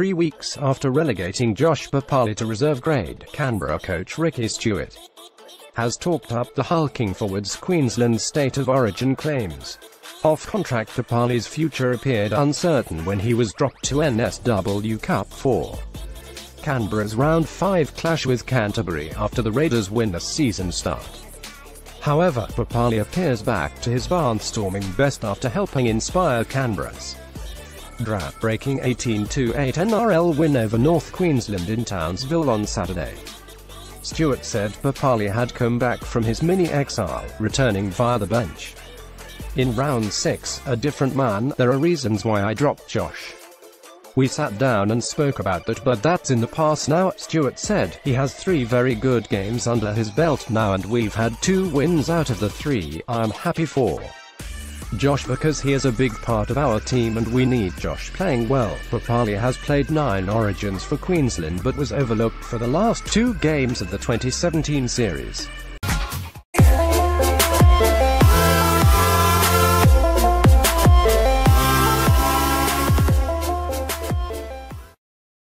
3 weeks after relegating Josh Papalii to reserve grade, Canberra coach Ricky Stuart has talked up the hulking forwards' Queensland state of origin claims. Off-contract Papalii's future appeared uncertain when he was dropped to NSW Cup for Canberra's Round 5 clash with Canterbury after the Raiders win the season start. However, Papalii appears back to his barnstorming best after helping inspire Canberra's drought-breaking 18-8 NRL win over North Queensland in Townsville on Saturday. Stuart said Papalii had come back from his mini-exile, returning via the bench. "In round 6, a different man, there are reasons why I dropped Josh. We sat down and spoke about that, but that's in the past now," Stuart said. "He has 3 very good games under his belt now and we've had 2 wins out of the 3, I'm happy for Josh because he is a big part of our team and we need Josh playing well." Papalii has played 9 Origins for Queensland but was overlooked for the last 2 games of the 2017 series.